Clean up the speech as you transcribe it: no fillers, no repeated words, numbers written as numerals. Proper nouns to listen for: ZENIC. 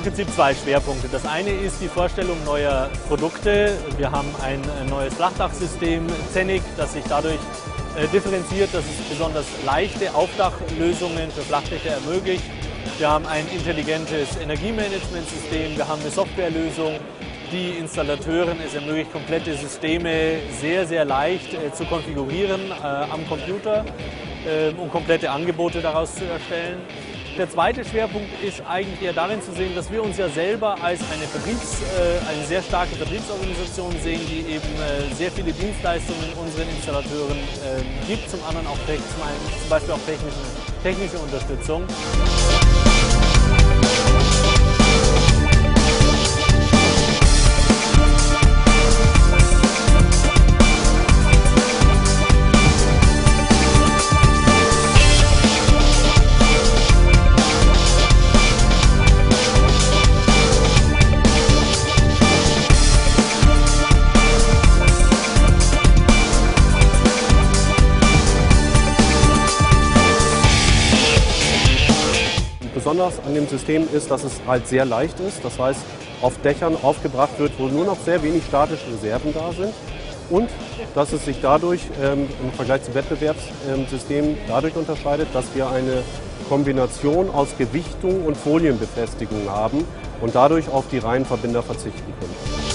im Prinzip zwei Schwerpunkte. Das eine ist die Vorstellung neuer Produkte. Wir haben ein neues Flachdachsystem, ZENIC, das sich dadurch differenziert, dass es besonders leichte Aufdachlösungen für Flachdächer ermöglicht. Wir haben ein intelligentes Energiemanagementsystem, wir haben eine Softwarelösung, die Installateuren es ermöglicht, komplette Systeme sehr, sehr leicht zu konfigurieren am Computer und komplette Angebote daraus zu erstellen. Der zweite Schwerpunkt ist eigentlich eher darin zu sehen, dass wir uns ja selber als eine sehr starke Vertriebsorganisation sehen, die eben sehr viele Dienstleistungen unseren Installateuren gibt, zum anderen auch zum Beispiel auch technische Unterstützung. Besonders an dem System ist, dass es halt sehr leicht ist, das heißt auf Dächern aufgebracht wird, wo nur noch sehr wenig statische Reserven da sind und dass es sich dadurch im Vergleich zu Wettbewerbssystemen dadurch unterscheidet, dass wir eine Kombination aus Gewichtung und Folienbefestigung haben und dadurch auf die reinen Verbinder verzichten können.